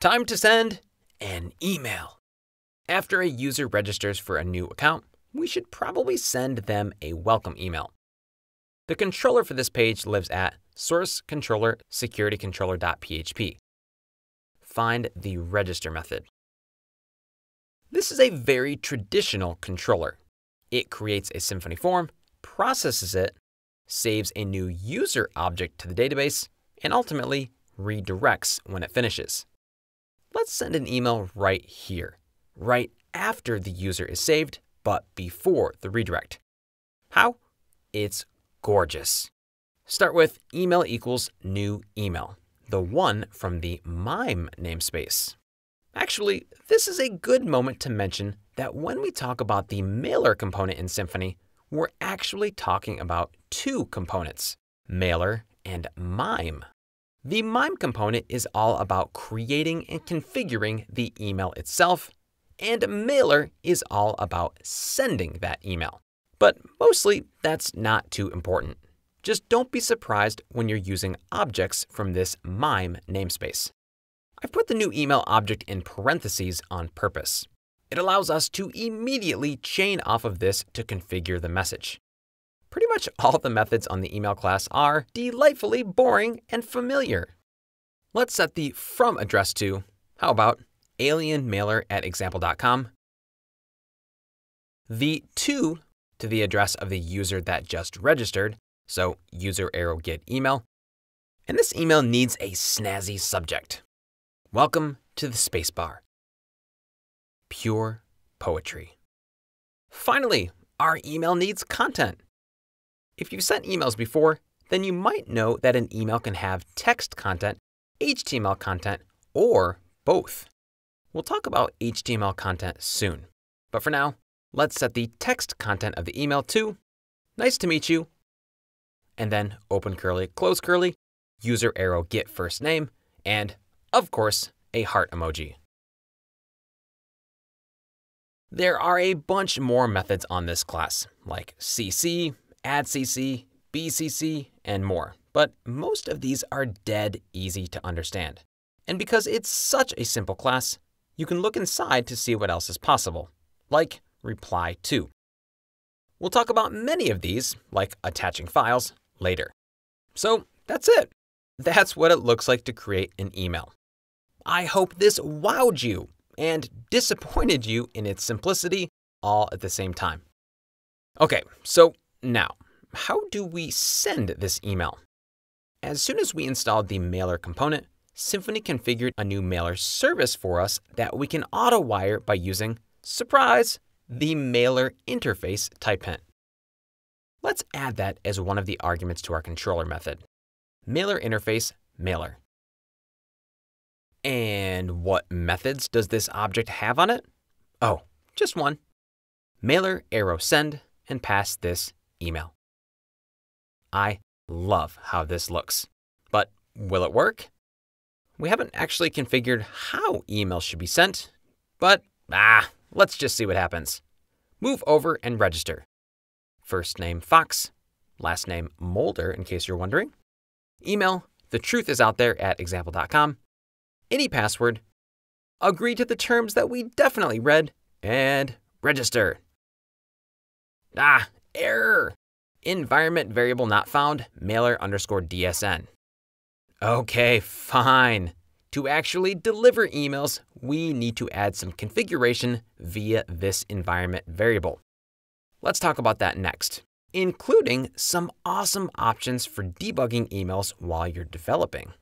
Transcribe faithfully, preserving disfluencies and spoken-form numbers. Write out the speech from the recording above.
Time to send an email. After a user registers for a new account, we should probably send them a welcome email. The controller for this page lives at source controller security controller dot p h p. Find the register method. This is a very traditional controller. It creates a Symfony form, processes it, saves a new user object to the database, and ultimately redirects when it finishes. Let's send an email right here, right after the user is saved, but before the redirect. How? It's gorgeous. Start with email equals new email, the one from the MIME namespace. Actually, this is a good moment to mention that when we talk about the mailer component in Symfony, we're actually talking about two components, mailer and MIME. The MIME component is all about creating and configuring the email itself, and mailer is all about sending that email. But mostly, that's not too important. Just don't be surprised when you're using objects from this MIME namespace. I've put the new email object in parentheses on purpose. It allows us to immediately chain off of this to configure the message. Pretty much all the methods on the email class are delightfully boring and familiar. Let's set the from address to, how about, alien mailer at example dot com, the to to the address of the user that just registered, so user arrow get email, and this email needs a snazzy subject. Welcome to the spacebar. Pure poetry. Finally, our email needs content. If you've sent emails before, then you might know that an email can have text content, H T M L content, or both. We'll talk about H T M L content soon, but for now, let's set the text content of the email to nice to meet you, and then open curly, close curly, user arrow get first name, and of course, a heart emoji. There are a bunch more methods on this class, like C C, add C C, B C C, and more, but most of these are dead easy to understand. And because it's such a simple class, you can look inside to see what else is possible, like reply to. We'll talk about many of these, like attaching files, later. So that's it. That's what it looks like to create an email. I hope this wowed you and disappointed you in its simplicity all at the same time. Okay, so now, how do we send this email? As soon as we installed the mailer component, Symfony configured a new mailer service for us that we can auto-wire by using, surprise, the mailer interface type hint. Let's add that as one of the arguments to our controller method. Mailer interface, mailer. And what methods does this object have on it? Oh, just one. Mailer arrow send and pass this email. I love how this looks, but will it work? We haven't actually configured how email should be sent, but ah, let's just see what happens. Move over and register. First name Fox, last name Mulder in case you're wondering. Email, the truth is out there at example dot com. Any password, agree to the terms that we definitely read, and register. Ah, error. Environment variable not found, mailer underscore D S N. Okay, fine. To actually deliver emails, we need to add some configuration via this environment variable. Let's talk about that next, including some awesome options for debugging emails while you're developing.